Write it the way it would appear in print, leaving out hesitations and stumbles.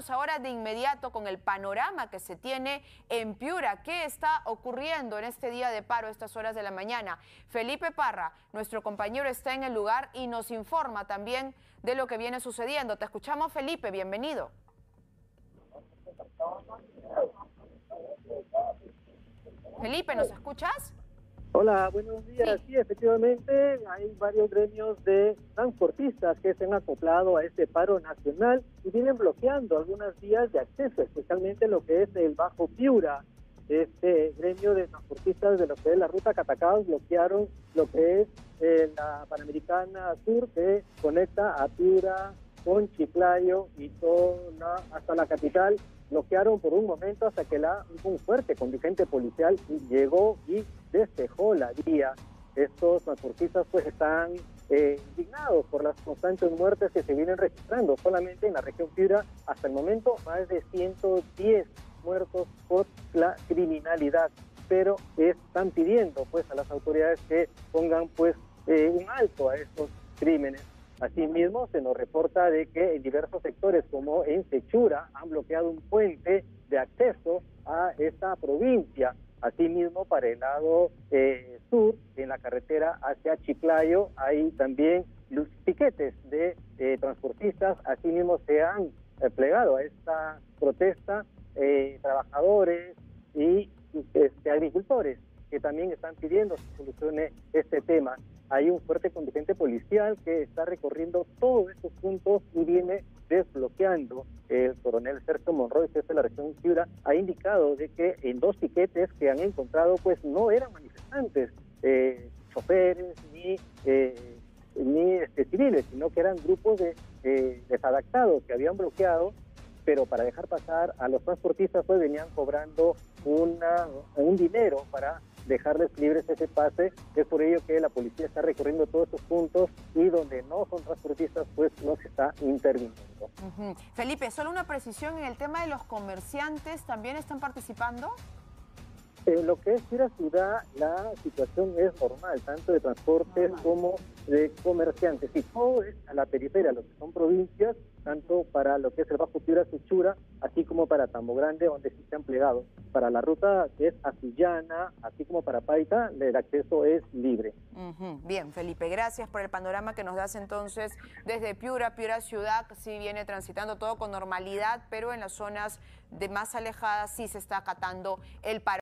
Vámonos ahora de inmediato con el panorama que se tiene en Piura. ¿Qué está ocurriendo en este día de paro, estas horas de la mañana? Felipe Parra, nuestro compañero, está en el lugar y nos informa también de lo que viene sucediendo. Te escuchamos, Felipe, bienvenido. Felipe, ¿nos escuchas? Hola, buenos días. Sí, efectivamente, hay varios gremios de transportistas que se han acoplado a este paro nacional y vienen bloqueando algunas vías de acceso, especialmente lo que es el Bajo Piura. Este gremio de transportistas de lo que es la ruta Catacaos bloquearon lo que es la Panamericana Sur, que conecta a Piura con Chiclayo y toda hasta la capital. Bloquearon por un momento hasta que un fuerte contingente policial llegó y despejó la vía. Estos transportistas pues están indignados por las constantes muertes que se vienen registrando. Solamente en la región Piura, hasta el momento, más de 110 muertos por la criminalidad. Pero están pidiendo pues a las autoridades que pongan pues un alto a estos crímenes. Asimismo, se nos reporta de que en diversos sectores, como en Sechura, han bloqueado un puente de acceso a esta provincia. Asimismo, para el lado sur, en la carretera hacia Chiclayo, hay también los piquetes de transportistas. Asimismo, se han plegado a esta protesta trabajadores y agricultores, que también están pidiendo que se solucione este tema. Hay un fuerte contingente policial que está recorriendo todos estos puntos y viene desbloqueando. El coronel Sergio Monroy, que es de la región Piura, ha indicado de que en dos piquetes que han encontrado, pues no eran manifestantes, choferes ni civiles, sino que eran grupos de desadaptados que habían bloqueado, pero para dejar pasar a los transportistas pues venían cobrando un dinero para dejarles libres ese pase. Es por ello que la policía está recorriendo todos estos puntos y donde no son transportistas pues no se está interviniendo. Felipe, solo una precisión en el tema de los comerciantes, ¿también están participando? En lo que es Piura ciudad, la situación es normal, tanto de transportes como de comerciantes. Y todo es a la periferia, lo que son provincias, tanto para lo que es el Bajo Piura, Sechura, así como para Tambo Grande, donde sí se han plegado. Para la ruta que es Asillana, así como para Paita, el acceso es libre. Bien, Felipe, gracias por el panorama que nos das entonces desde Piura. Piura ciudad sí viene transitando todo con normalidad, pero en las zonas de más alejadas sí se está acatando el paro.